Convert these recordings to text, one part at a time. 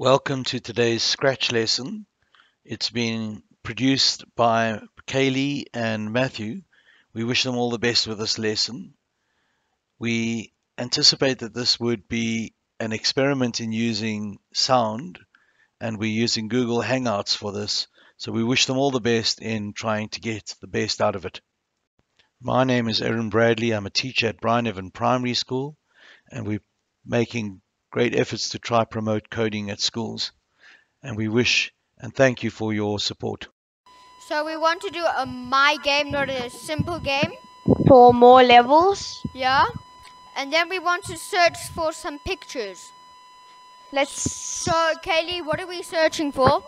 Welcome to today's Scratch lesson. It's been produced by Kayleigh and Matthew. We wish them all the best with this lesson. We anticipate that this would be an experiment in using sound, and we're using Google Hangouts for this, so we wish them all the best in trying to get the best out of it. My name is Erin Bradley. I'm a teacher at Bryneven Primary School, and we're making great efforts to try promote coding at schools, and we wish and thank you for your support. So we want to do a my game, not a simple game, for more levels. Yeah, and then we want to search for some pictures. So Kayleigh, what are we searching for?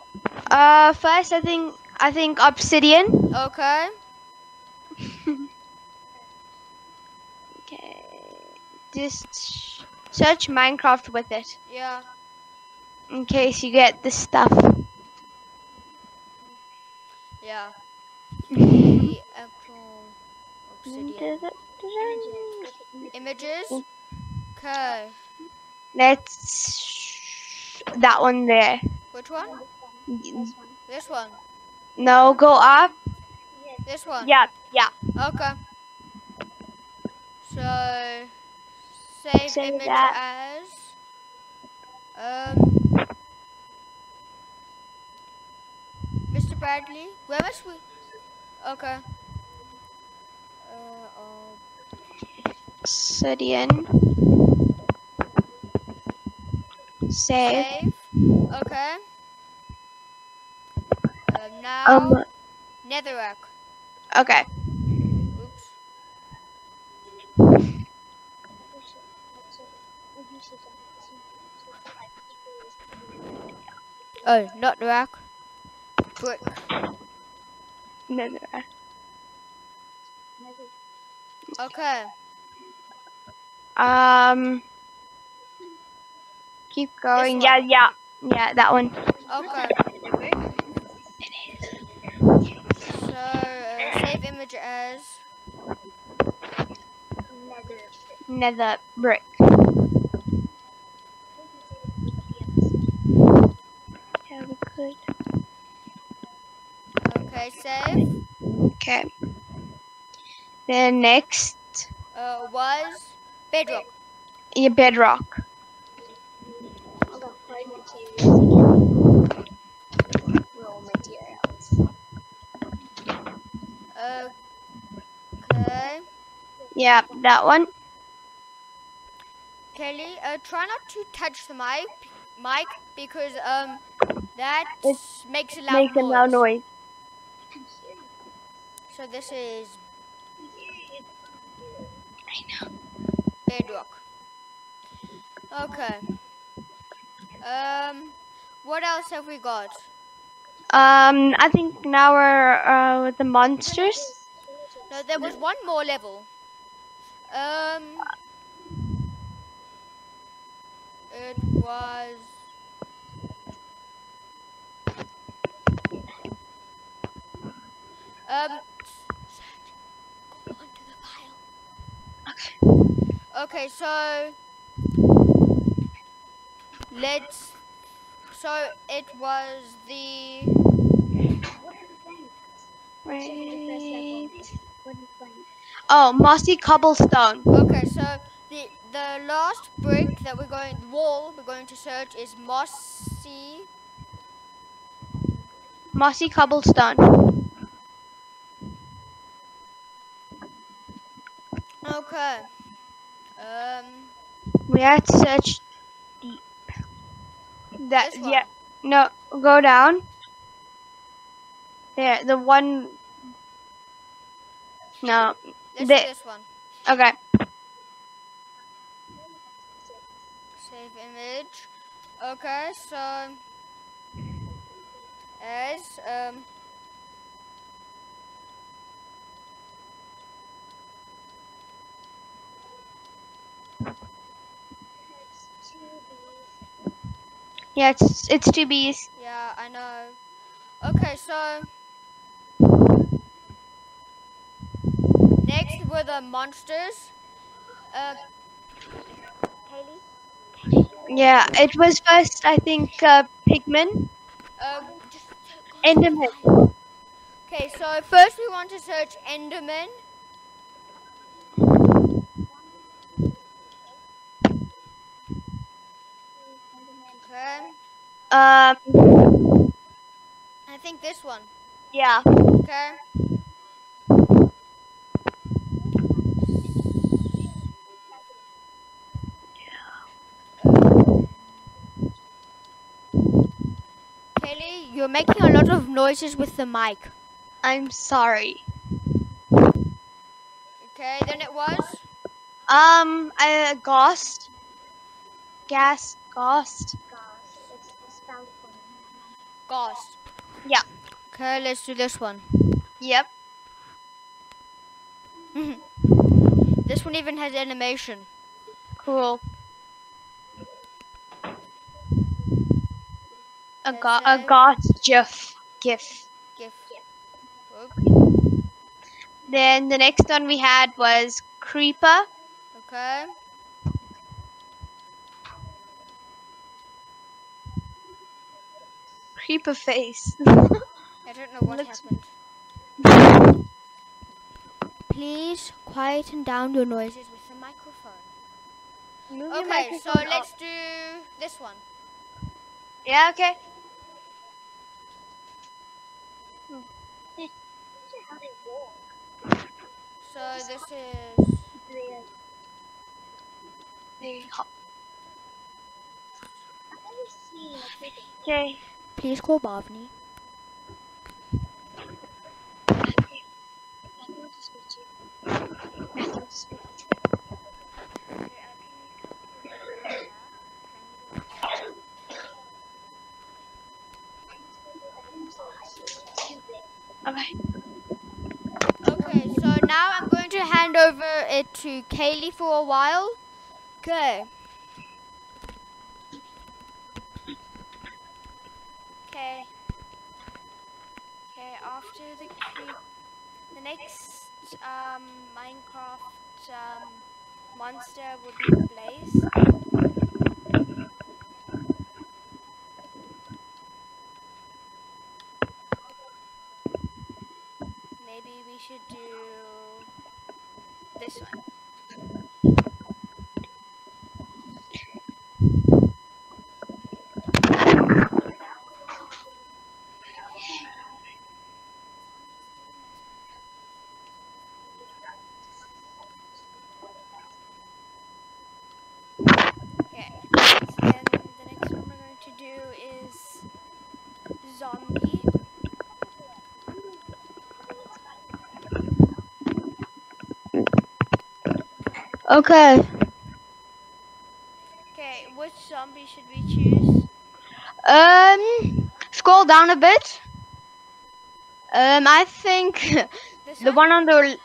First I think obsidian. Okay. Okay. Just search Minecraft with it. Yeah. In case you get this stuff. Yeah. Apple, obsidian. Images. Okay. Let's that one there. Which one? This one. No, go up. This one. Yeah. Yeah. Okay. So. Save image that. As Mr. Bradley. Where must we? Okay. Obsidian. Save. Okay. Now nether brick. Okay. Oh, not the rack. Brick. No, the rack. Okay. Keep going. Yeah, yeah. Yeah, that one. Okay. So, save image as nether brick. Good. Okay, save. Okay. Then next was bedrock. Yeah, bedrock. Okay. Yeah, that one. Kayleigh, try not to touch the mic because that makes a loud noise. So this is bedrock. Okay. What else have we got? I think now we're with the monsters. No, there was one more level. It was. Go onto the pile. Okay. Okay, so let's. So it was the. Wait. Oh, mossy cobblestone. Okay, so the last brick that we're going, the wall we're going to search is mossy cobblestone. Okay. We have to search deep. That yeah. No, go down. There, the one. No. This one. Okay. Save image. Okay, so as yeah, it's two B's. Yeah, I know. Okay, so next were the monsters. Kayleigh. Yeah, it was first, I think, pigman. Enderman. Okay, so first we want to search enderman. Okay. I think this one. Yeah. Okay. Kayleigh, you're making a lot of noises with the mic. I'm sorry. Okay, then it was? A ghost. Gas. Ghost. Ghost. Yeah. Okay, let's do this one. Yep. This one even has animation. Cool. A ghost gif. GIF. Okay. Then the next one we had was Creeper. Okay. Creeper face. I don't know what happened. Please quieten down your noises with the microphone. Move okay, microphone so up. Let's do this one. Yeah, okay. So this is... They hop. Okay. Please call Bhavni. Okay. Okay, so now I'm going to hand over it to Kayleigh for a while. Okay. Okay, after the next Minecraft monster would be Blaze. Maybe we should do this one. Zombie. Okay, which zombie should we choose? Scroll down a bit. I think the one on the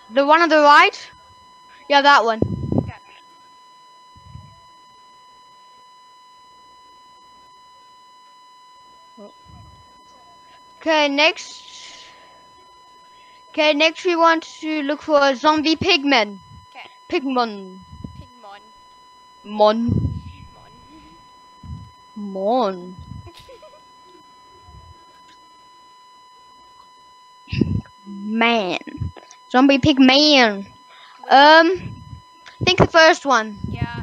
right. Yeah, that one. Okay, next we want to look for a zombie pigman. Okay. Pigmon. Man. Zombie pigman. I think the first one. Yeah.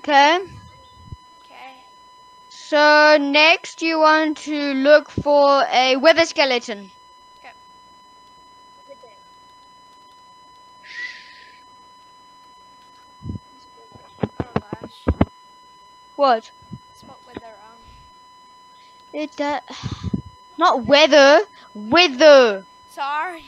Okay. So next you want to look for a wither skeleton. Okay. Oh gosh. What? It's not wither wrong. It not weather. Wither. Sorry.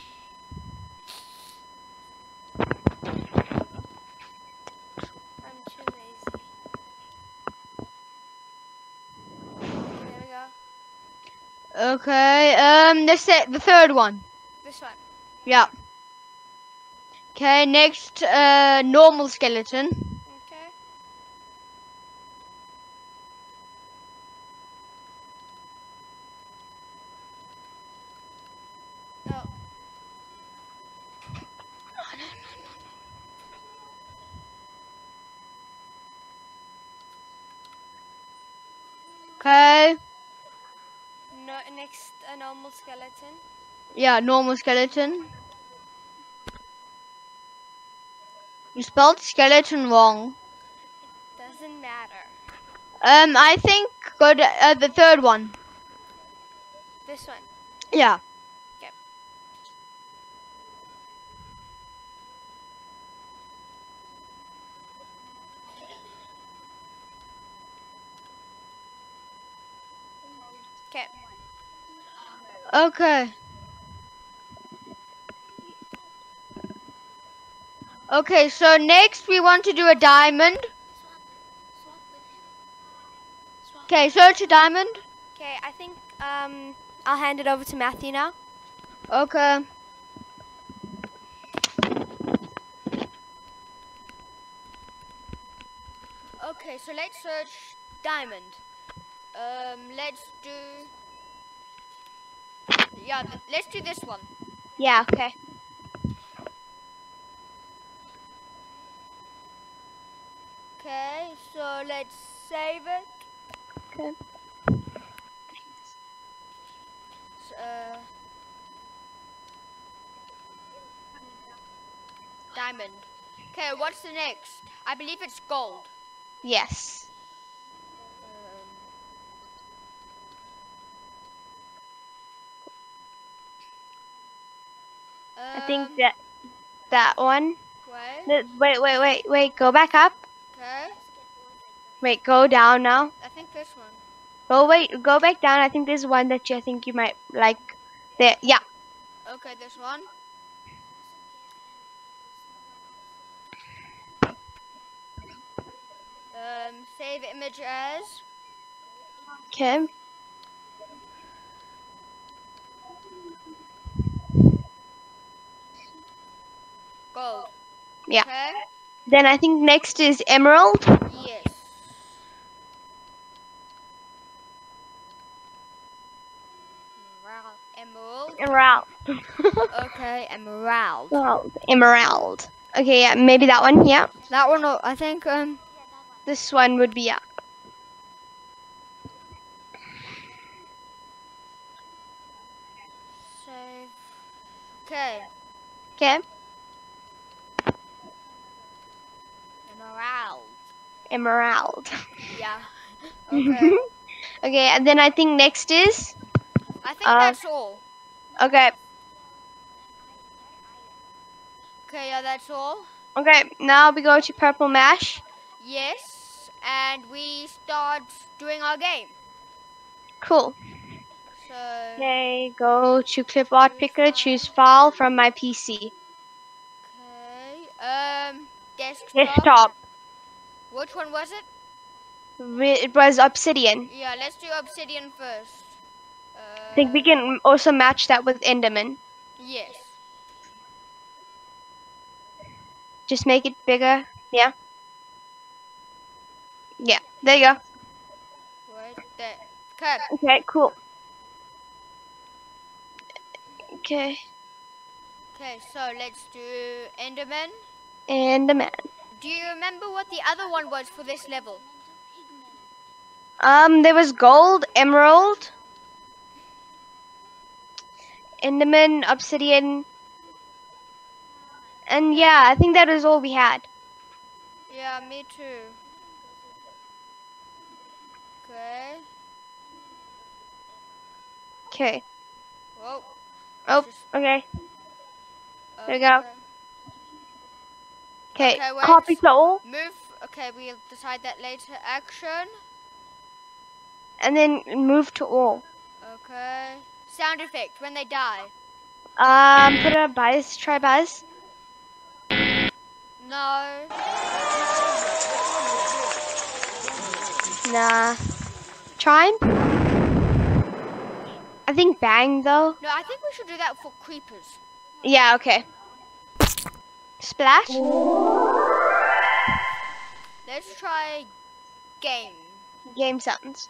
Okay, the third one. This one. Yeah. Okay, next normal skeleton. Okay. Okay. No, next, a normal skeleton. Yeah, normal skeleton. You spelled skeleton wrong. It doesn't matter. I think go to the third one. This one? Yeah. Okay. Okay. Okay. Okay, so next we want to do a diamond. Okay, search a diamond. Okay, I think I'll hand it over to Matthew now. Okay. Okay, so let's search diamond. Let's do... Yeah, let's do this one. Yeah, okay. Okay, so let's save it. Okay. Diamond. Okay, what's the next? I believe it's gold. Yes. I think that one. Wait, go back up. Okay. Wait, go down now. I think this one. Oh wait, go back down. I think there's one that you, I think you might like. There, yeah. Okay, this one. Save image as. Okay. Gold. Yeah. Okay. Then I think next is emerald. Yes. Emerald. Emerald. Okay, emerald. Emerald. Emerald. Okay, yeah, maybe that one. Yeah. That one. I think this one would be yeah. So. Okay. Okay. Emerald. Emerald. Yeah. Okay. Okay, and then I think next is. I think that's all. Okay. Okay, yeah, that's all. Okay, now we go to Purple Mash. Yes, and we start doing our game. Cool. So. Okay, go to clip art picker, choose file from my PC. Okay, desktop. Which one was it? It was Obsidian. Yeah, let's do Obsidian first. I think we can also match that with Enderman. Yes. Just make it bigger. Yeah. Yeah. There you go. Right there. Cut. Okay. Cool. Okay. Okay. So let's do Enderman. Enderman. Do you remember what the other one was for this level? There was gold, emerald, Enderman, Obsidian, and yeah, I think that is all we had. Yeah, me too. Okay. Okay. Whoa. Oh, just... okay. There we go. Okay, okay, copy to all. Move. Okay, we'll decide that later. Action. And then move to all. Okay. Sound effect when they die. Put a bias. Try bias. No. Nah. Try. I think bang though. No, I think we should do that for creepers. Yeah. Okay. Splash. Let's try game. Game sounds.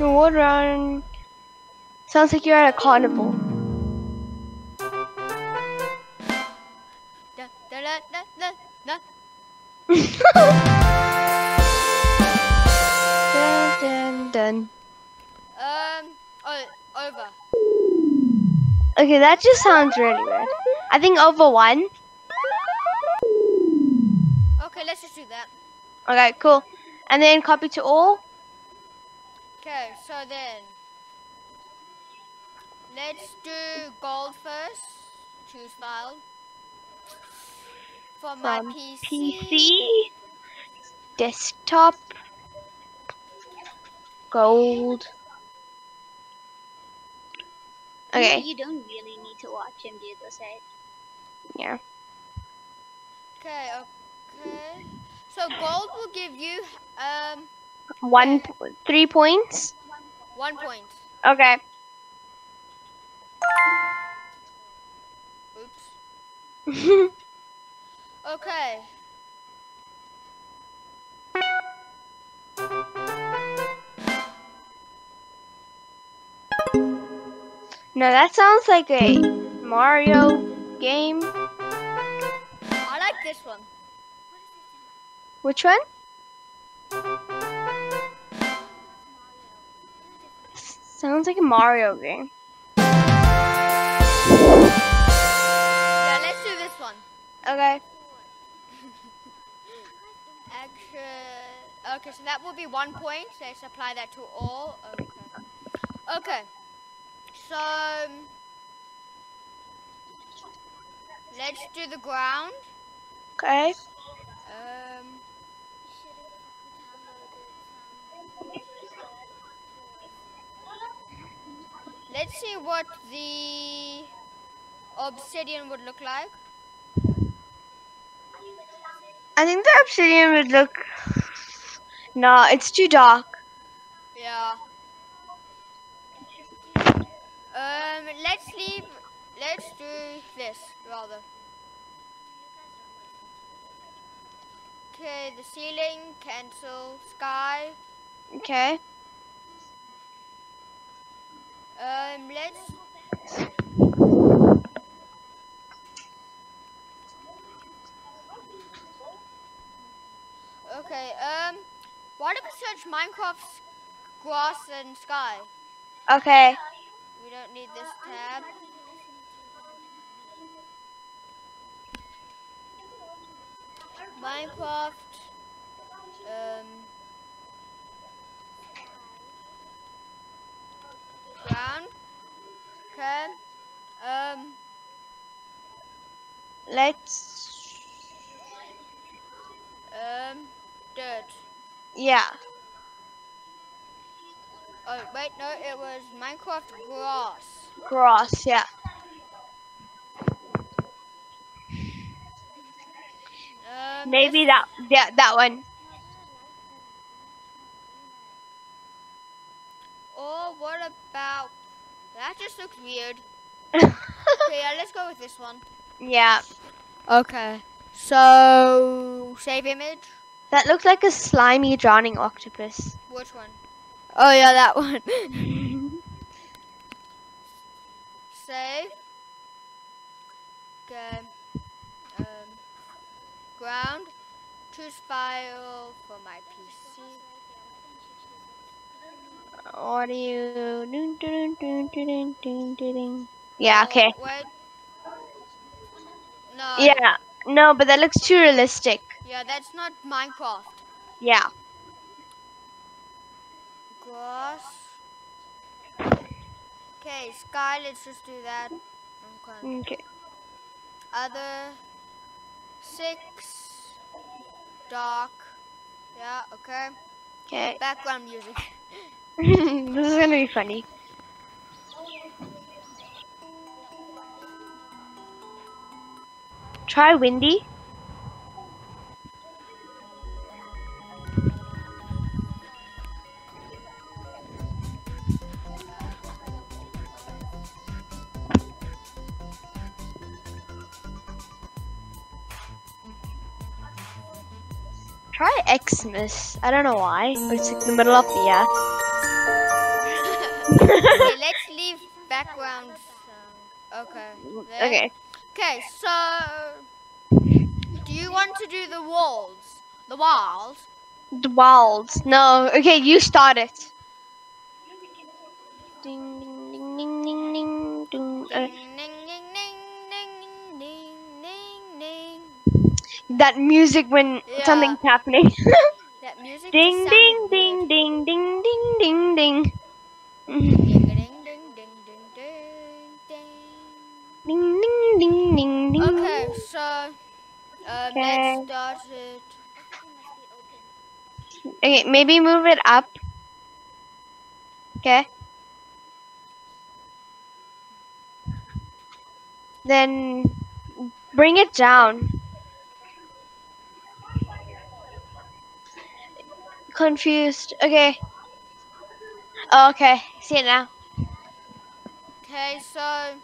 Reward round. Sounds like you're at a carnival. Okay, that just sounds really weird. I think over one. Okay, let's just do that. Okay, cool. And then copy to all. Okay, so then let's do gold first. Choose file. For my PC. Desktop. Gold. Okay. You don't really need to watch him do this, right? Yeah. Okay, okay. So gold will give you 3 points. 1 point. Okay. Oops. Okay. No, that sounds like a Mario game. I like this one. Which one? Sounds like a Mario game. Yeah, let's do this one. Okay. Action. Okay, so that will be 1 point. Let's apply that to all. Okay. Okay. So let's do the ground. Okay. Let's see what the obsidian would look like. I think the obsidian would look... No, it's too dark. Yeah. Let's do this rather. Okay, the ceiling, cancel, sky. Okay. Okay, why don't we search Minecraft's grass and sky? Okay. We don't need this tab. Minecraft. Ground. Okay. Let's. Dirt. Yeah. Oh, wait, no, it was Minecraft grass. Grass, yeah. Maybe that, yeah, that one. Or what about, that just looks weird. Okay, yeah, let's go with this one. Yeah. Okay, so save image. That looks like a slimy drowning octopus. Which one? Oh yeah, that one. Save. Okay. Ground. Choose file for my PC. Audio. Yeah. Okay. Wait. No. Yeah. No, but that looks too realistic. Yeah, that's not Minecraft. Yeah. Grass. Okay, sky, let's just do that. Okay. Okay. Other. 6. Dark. Yeah, okay. Okay. Background music. This is gonna be funny. Try windy. Try Xmas. I don't know why, but it's like the middle of the year. Okay, let's leave background song. Okay. There. Okay. Okay, so do you want to do the walls? The walls? The walls. No. Okay, you start it. Ding ding ding ding ding ding. That music when something's happening. That music. Ding ding ding, ding ding ding ding ding ding ding. Ding ding ding ding ding. Okay, so let's start it. Okay, maybe move it up. Okay. Then bring it down. Confused. Okay. Oh, okay. See it now. Okay, so.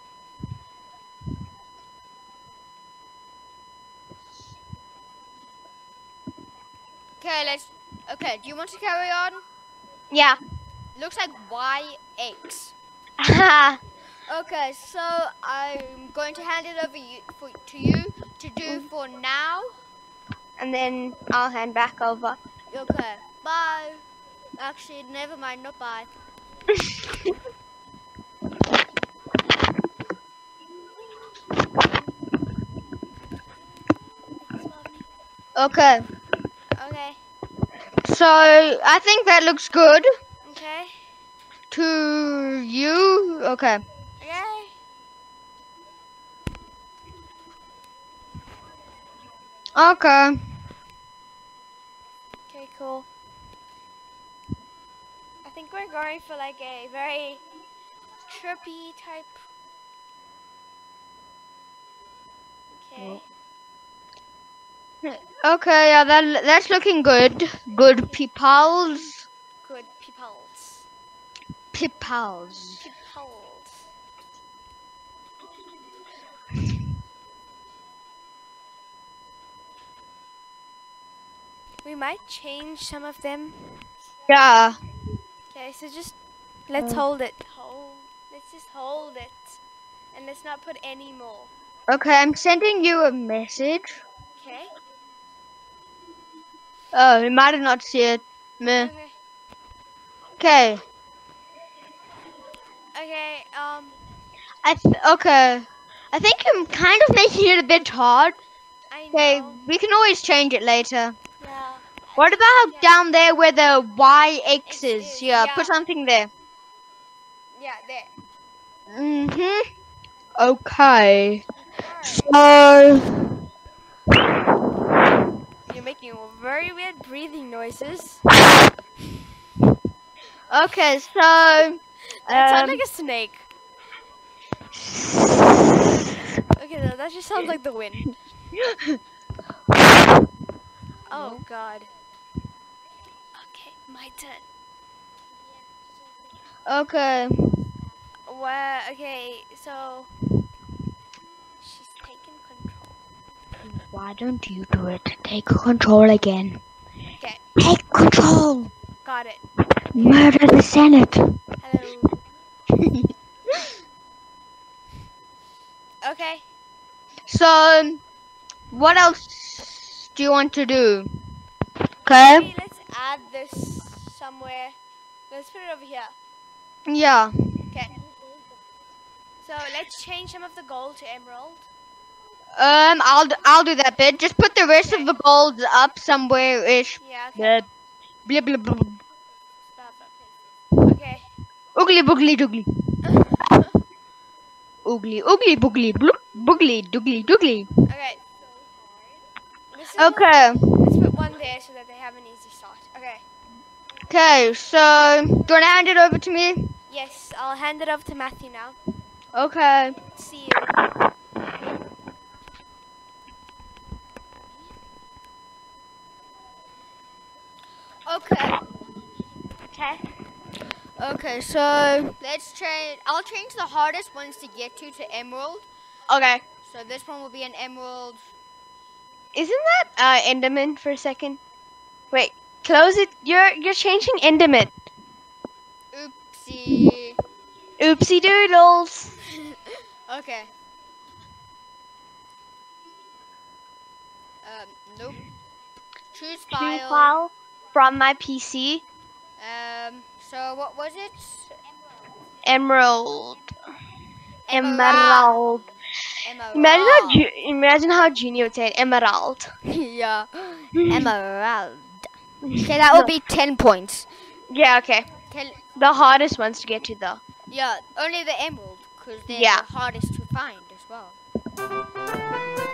Okay, let's. Okay, do you want to carry on? Yeah. Looks like Y X. Okay, so I'm going to hand it over to you to do for now, and then I'll hand back over. Okay. Bye. Actually, never mind. Not bye. Okay. Okay. So, I think that looks good. Okay. To you? Okay. Okay. Okay. Okay, cool. I think we're going for like a very trippy type. Okay. Well. Okay, yeah, that's looking good. Good peoples. Good peoples. Peoples. Peoples. We might change some of them. Yeah. Okay, so just let's hold it. Let's just hold it, and let's not put any more. Okay, I'm sending you a message. Okay. Oh, you might have not seen it. Meh. Okay. Okay. Okay. I think I'm kind of making it a bit hard. I know. Okay, we can always change it later. Yeah. What about down there where the YX is? Yeah, put something there. Yeah, there. Mhm. Okay. So. You're making very weird breathing noises. Okay, so that sounds like a snake. Okay, no, that just sounds like the wind. Oh God. Okay, my turn. Okay. Well, okay, so she's taking control. Why don't you do it? Take control again. Okay. Take control. Got it. Murder the Senate. Hello. Okay. So, what else do you want to do? Okay. Maybe let's add this somewhere. Let's put it over here. Yeah. Okay. So let's change some of the gold to emerald. I'll do that bit. Just put the rest of the golds up somewhere-ish. Yeah, okay. Blip, blip, blip. Okay. Oogly boogly doogly. Oogly oogly boogly bloop boogly doogly doogly. Okay. Okay. Let's put one there so that they have an easy start. Okay. Okay, so do you want to hand it over to me? Yes, I'll hand it over to Matthew now. Okay. See you. Okay. Okay. Okay, so let's change. I'll change the hardest ones to get to emerald. Okay. So this one will be an emerald. Isn't that enderman for a second? Wait, close it. You're changing enderman. Oopsie. Oopsie doodles. Okay. Nope. Choose file. Choose file. From my PC. So what was it? Emerald. Emerald. Emerald. emerald. Imagine how Genie would say it. Emerald. Yeah. Emerald. Okay, that would be 10 points. Yeah, okay. The hardest ones to get to though. Yeah, only the emerald, because they're the hardest to find as well.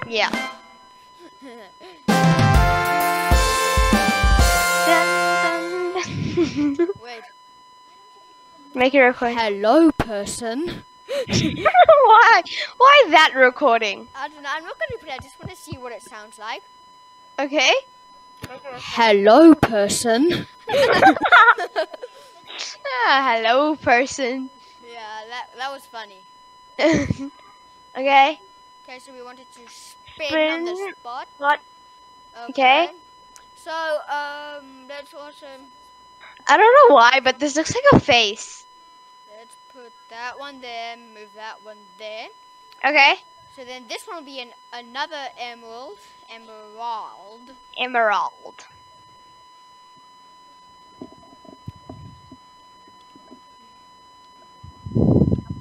Yeah. Wait. Make it record. Hello, person. Why? Why that recording? I don't know. I'm not going to put it. I just want to see what it sounds like. Okay. Hello, person. Hello, person. Yeah, that was funny. Okay. Okay, so we wanted to spin on the spot. What? Okay. So, that's awesome. I don't know why, but this looks like a face. Let's put that one there, move that one there. Okay. So then this one will be another emerald. Emerald.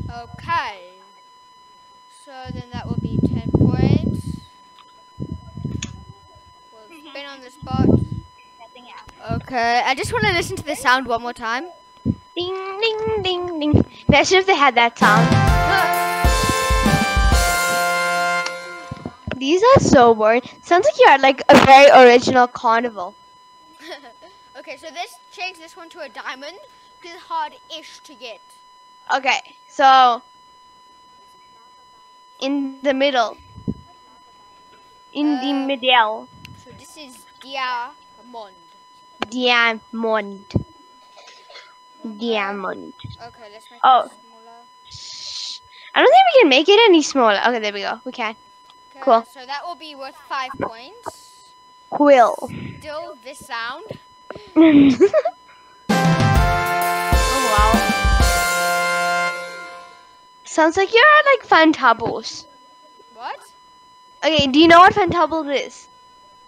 Okay. So then that will be 10 points. We'll spin on the spot. Okay, I just want to listen to the sound one more time. Ding, ding, ding, ding. Imagine if they had that sound. These are so boring. Sounds like you had like a very original carnival. Okay, so let's change this one to a diamond. Because it's hard-ish to get. Okay, so... in the middle. So this is Diamond. Okay, let's make it smaller. I don't think we can make it any smaller. Okay, there we go. We can. Okay, cool. So that will be worth 5 points. Quill. Still this sound. Oh, wow. Sounds like you're like Fantables. What? Okay, do you know what Fantables is?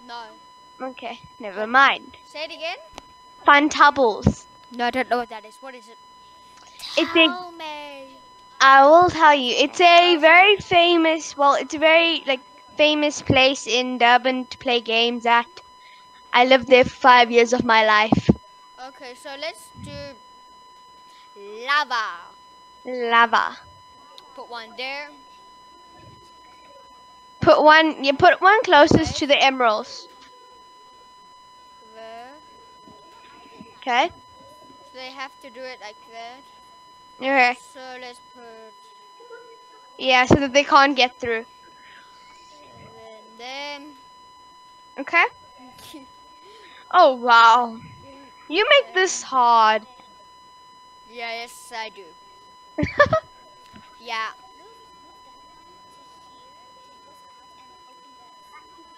No. Okay, never mind. Say it again. Fantables. No, I don't know what that is. What is it? I will tell you. It's a very famous. Well, it's a very like famous place in Durban to play games at. I lived there for 5 years of my life. Okay, so let's do lava. Lava. Put one there. Put one. You put one closest to the emeralds. Okay. So they have to do it like that. Okay. So let's put... yeah, so that they can't get through. And then... okay. Oh, wow. You make this hard. Yeah, yes, I do. Yeah.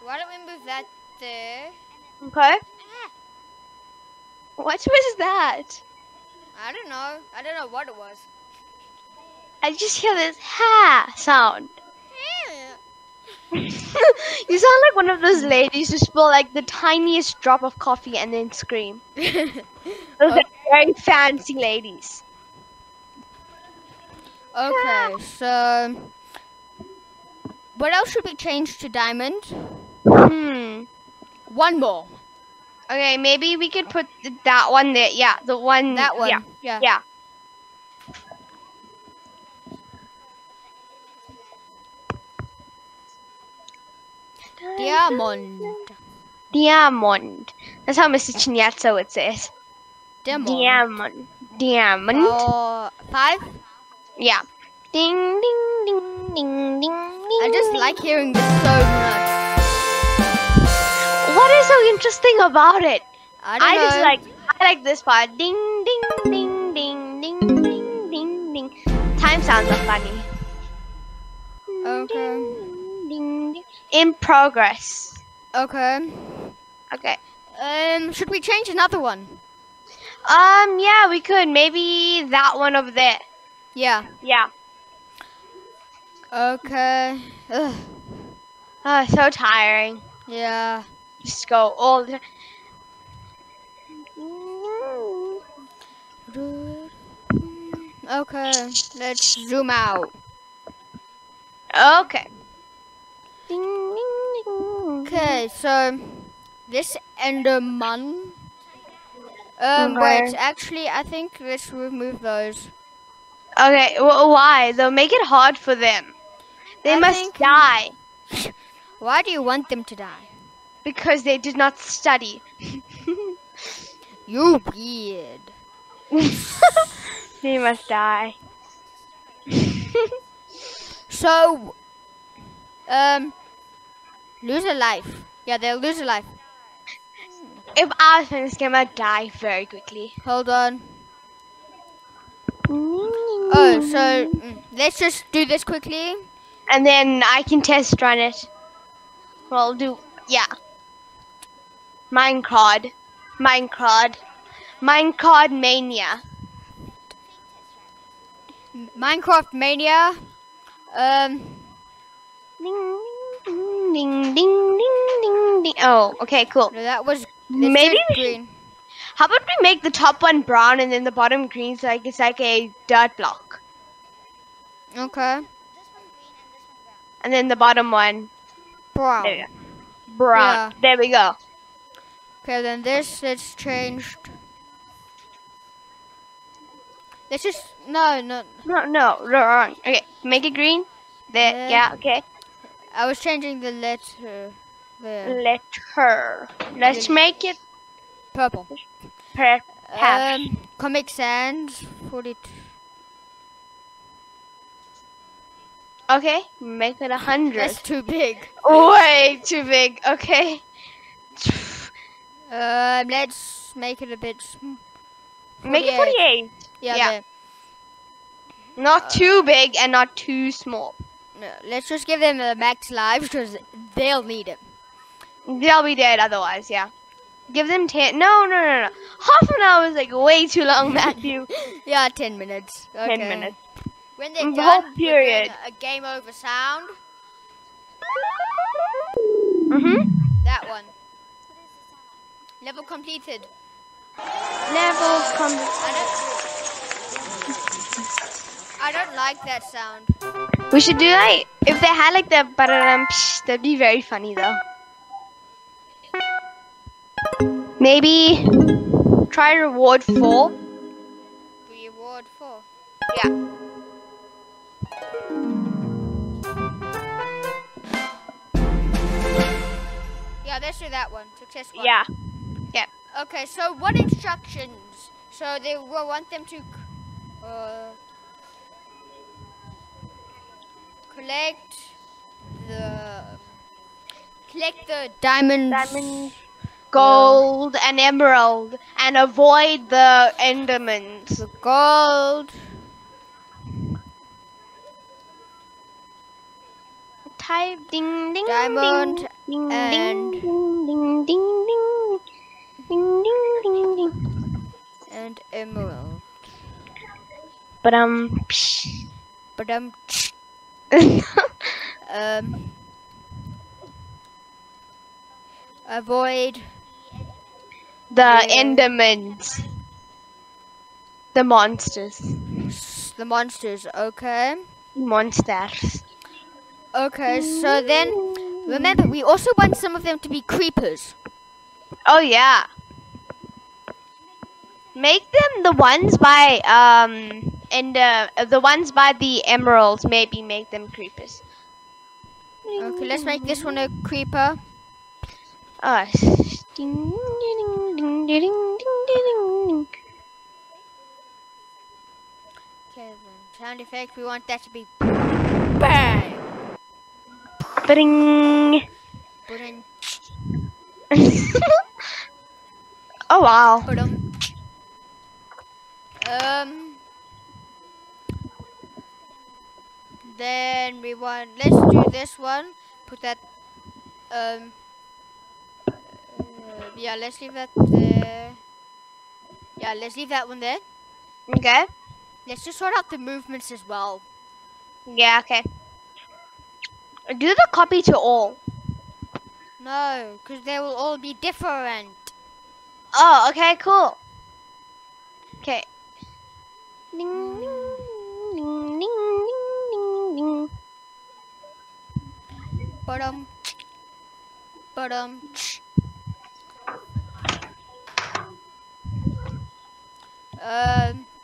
Why don't we move that there? Okay. What was that? I don't know. I don't know what it was. I just hear this ha sound. You sound like one of those ladies who spill like the tiniest drop of coffee and then scream. Those are very fancy ladies. Okay, so what else should we change to diamond? One more. Okay, maybe we could put that one there. Yeah, the one. That one. Yeah. Diamond. That's how Mr. Chinyatso would say it. Diamond. Oh, 5? Yeah. Ding, ding, ding, ding, ding, ding. I just like hearing this so much. What is so interesting about it? I don't know. I like this part. Ding, ding, ding, ding, ding, ding, ding, ding. Time sounds are funny. Okay. Ding, ding, ding. In progress. Okay. Okay. Should we change another one? Yeah, we could. Maybe that one over there. Yeah. Yeah. Okay. Ugh. Oh, so tiring. Yeah. Just go all the time. Okay, let's zoom out. Okay. Okay, so this enderman. Okay. Wait, actually, I think let's remove those. Okay, well, why? They'll make it hard for them. They must die. Why do you want them to die? Because they did not study. You weird. They must die. So, lose a life. Yeah, they'll lose a life. If our things came out, die very quickly. Hold on. Oh, so let's just do this quickly. And then I can test run it. Well, do, yeah. Minecraft Mania. Minecraft Mania. Ding, ding, ding, ding, ding. Oh, okay, cool. No, that was maybe green. How about we make the top one brown and then the bottom green, so like it's like a dirt block. Okay. And then the bottom one brown. There we go. Brown. Yeah. There we go. Okay, then this it's changed. This is no wrong. Okay, make it green. There. Yeah. Okay. I was changing the letter. There. Letter. Let's make it purple. Comic Sans 42. Okay, make it 100. That's too big. Way too big. Okay. Let's make it a bit. 48. Make it 48. Yeah. Yeah. Not too big and not too small. No, let's just give them the max lives because they'll need it. They'll be dead otherwise. Yeah. Give them 10. No. Half an hour is like way too long, Matthew. Yeah, 10 minutes. Okay. 10 minutes. When they're done, whole period. A game over sound. That one. Level completed. Level completed. I don't like that sound. We should do like, if they had like the ba-da-dum, psh, that'd be very funny though. Maybe try reward 4. Reward 4? Yeah. Yeah, let's do that one. Success 1. Yeah. Yeah. Okay, so what instructions? So they will want them to collect the diamonds. Gold and emerald, and avoid the endermans. Gold. Type ding ding diamond ding, ding, and ding ding ding ding ding ding ding ding and emerald. Badum. Avoid. The endermans. The monsters. The monsters, okay. Monsters. Okay, so then, remember, we also want some of them to be creepers. Oh, yeah. Make them the ones by, the ones by the emeralds, maybe make them creepers. Okay, let's make this one a creeper. Oh, ding, ding, ding, ding, ding, ding, ding. Okay, then sound effect, we want that to be bang. Ba-ding. Ba-ding. Oh wow. Ba-dum. Then we want, let's do this one. Put that yeah, let's leave that there. Yeah, let's leave that one there. Okay. Let's just sort out the movements as well. Yeah, okay. Do the copy to all. No, because they will all be different. Oh, okay, cool. Okay. Ding, ding, ding, ding, ding, ding.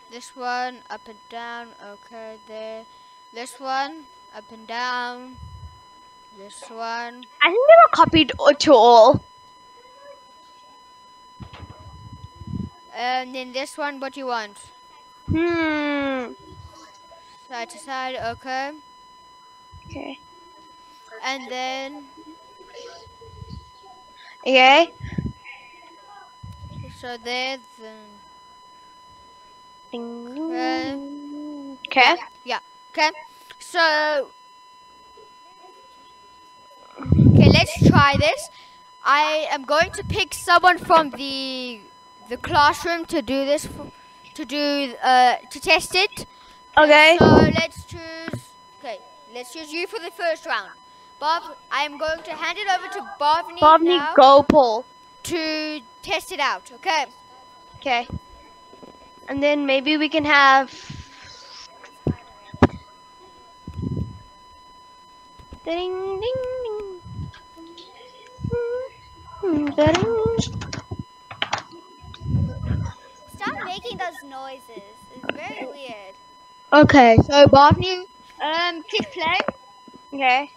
This one up and down. Okay, there. This one up and down. This one. I think they were copied to all. And then this one, what do you want? Side to side, okay. Okay. And then. Okay. So there's. Okay. Yeah. Okay. So. Okay, let's try this. I am going to pick someone from the classroom to do this, to test it. Okay. So let's choose. Okay, let's choose you for the first round. Bob, I am going to hand it over to Bhavni. Bhavni Gopal. To test it out. Okay. Okay. And then maybe we can have. Ding ding ding. Stop making those noises. It's very weird. Okay, so Bhavni, keep playing. Okay.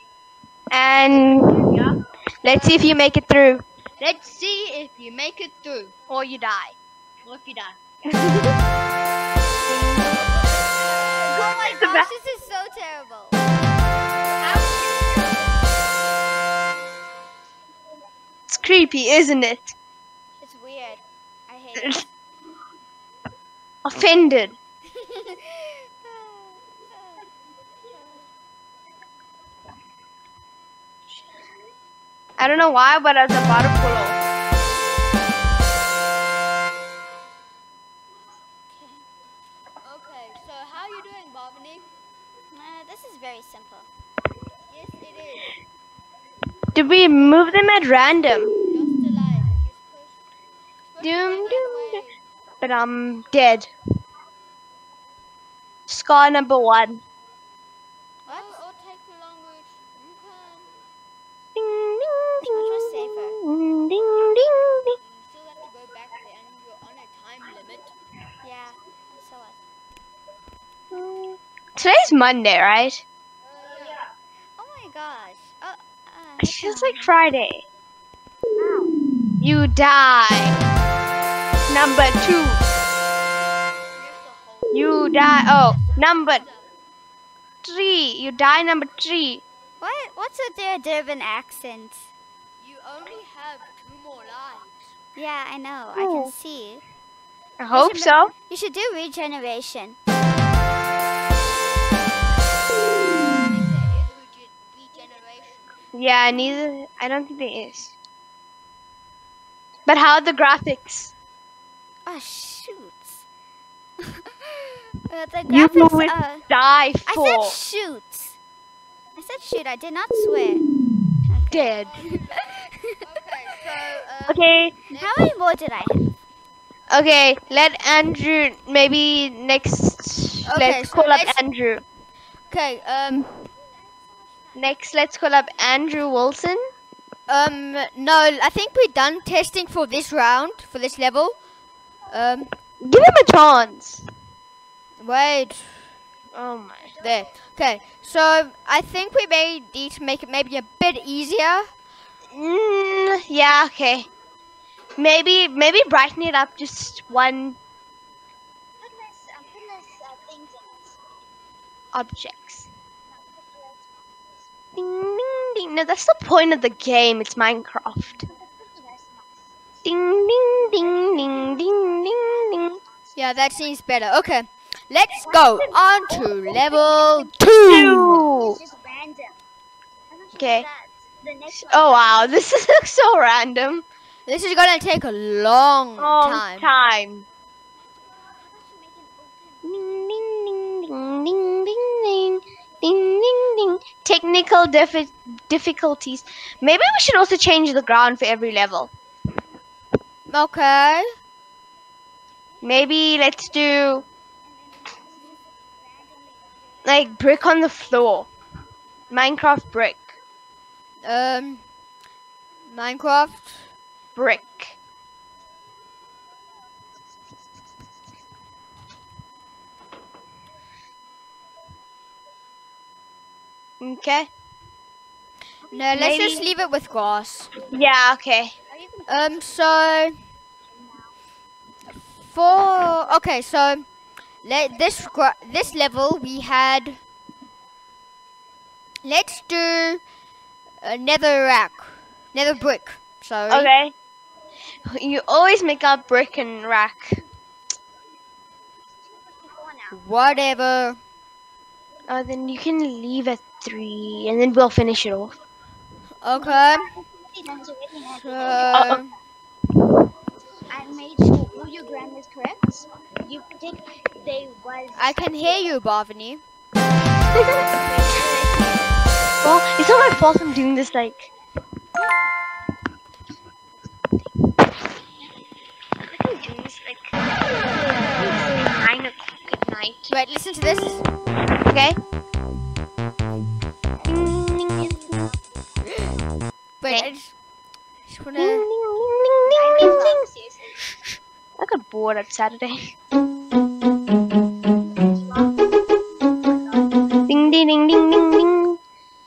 And yeah. Let's see if you make it through. Let's see if you make it through, or you die, or if you die. Oh my gosh, this is so terrible. It's creepy, isn't it? It's weird. I hate it. Offended. I don't know why, but I was about to pull off. Okay, so how are you doing, Bhavni? This is very simple. Yes, it is. Did we move them at random? Just alive. Doom, doom, doom. But I'm dead. Scar number one. What? I'll take the long route. You can. Ding, ding. Ding, ding, ding, ding. You still have to go back there and you're on a time limit. Yeah, so what? Today's Monday, right? Yeah. Oh my gosh. It feels like Friday. Ow. You die. Number two. You die. Oh, number three. You die number three. What? What's with their Durban accent? Only have 2 more lives. Yeah, I know. Ooh. I can see. I hope so. You should do regeneration. Yeah, neither. I don't think there is. But how are the graphics? Oh shoot! The graphics. You will die for. I said shoot. I said shoot. I did not swear. Okay. Dead. Okay. How many more did I have? Okay, let Andrew maybe next. Okay, let's call up Andrew. Okay. Next, let's call up Andrew Wilson. No, I think we're done testing for this round, for this level. Give him a chance. Wait. Oh my. There. Okay. So I think we may need to make it maybe a bit easier. Yeah, okay. Maybe brighten it up just one. Put those things in it. Objects. Ding, ding, ding. No, that's the point of the game. It's Minecraft. Ding, ding, ding, ding, ding, ding, ding. Yeah, that seems better. Okay, let's go on to level 2. It's just random. Okay. Oh wow, this is so random. This is gonna take a long time. Ding ding ding ding ding ding ding ding ding. Technical difficulties. Maybe we should also change the ground for every level. Okay. Maybe let's do like brick on the floor. Minecraft brick. Minecraft brick. Okay. No, let's just leave it with grass. Yeah, okay. So this level we had. Let's do nether brick. Sorry. Okay. You always make up brick and rack. Whatever. Oh, then you can leave at 3, and then we'll finish it off. Okay. So. I made sure all your grammar is correct. You think they was. I can hear you, Bhavni. Well, it's not my fault I'm doing this, like. I'm doing this, like. 9 o'clock at night. Right, listen to this. Okay. Wait, I just wanna. I got bored on Saturday. Ding ding ding ding ding ding.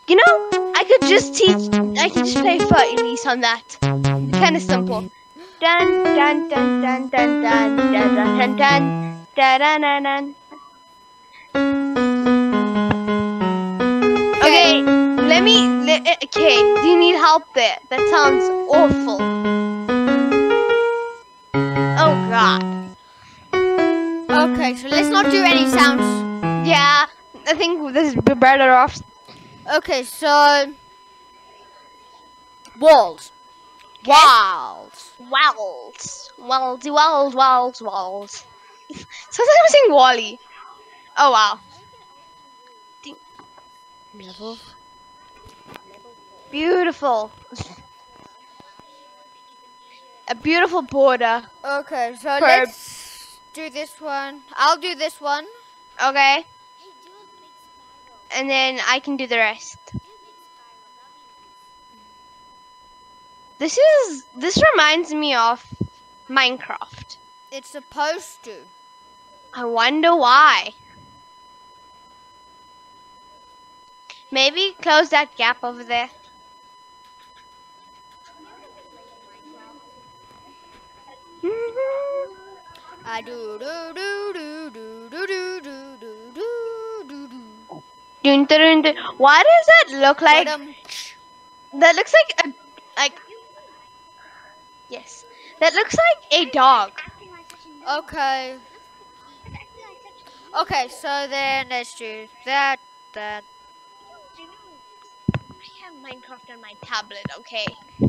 You know, I could just play Fur Elise on that. It's kind of simple. Dun dun dun dun dun dun dun dun dun dun dun dun dun. Okay, okay, do you need help there? That sounds awful. Oh god. Okay, so let's not do any sounds. Yeah, I think this is better off. Okay, so... walls. Walls. Walls. Walls, walls, walls, walls. Sometimes I'm saying Wally. Oh wow. Level. Beautiful. A beautiful border. Okay, so let's do this one. I'll do this one. Okay. And then I can do the rest. This reminds me of Minecraft. It's supposed to. I wonder why. Maybe close that gap over there. I do do do do do do do do do do do. Why does that look like? That looks like a Yes, that looks like a dog. Okay. Okay, so then let's do that. That. Minecraft on my tablet, okay. Why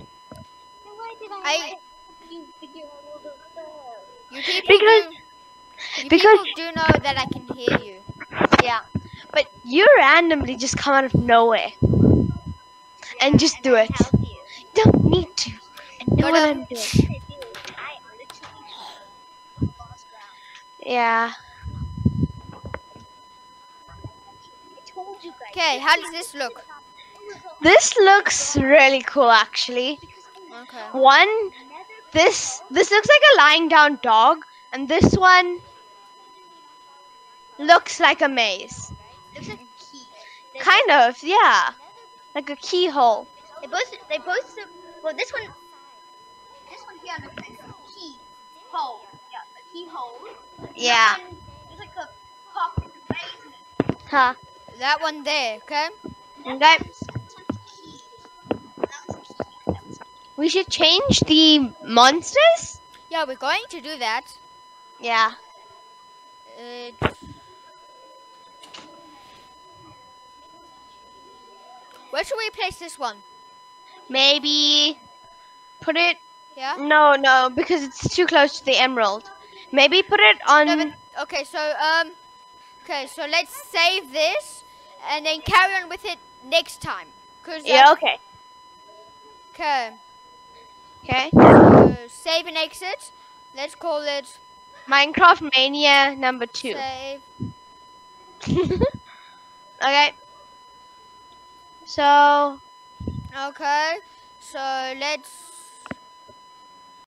did I video all the stuff? Because people do know that I can hear you. Yeah, but you randomly just come out of nowhere and just do it. You don't need to. I know what I'm doing. Yeah. Okay, how does this look? This looks really cool, actually. Okay. This looks like a lying down dog, and this one looks like a maze. Looks like a key. Kind of, yeah. Like a keyhole. They both. Well, this one here looks like a keyhole. Yeah, a keyhole. Yeah. It's like a pop in the basement. Huh. That one there, okay. Okay. We should change the monsters? Yeah, we're going to do that. Yeah. Where should we place this one? Maybe put it... Yeah? No, because it's too close to the emerald. Maybe put it on... No, but, okay, so let's save this and then carry on with it next time. Yeah, okay. Okay. Okay. Save and exit. Let's call it Minecraft Mania number 2. Save. Okay. So Okay, so let's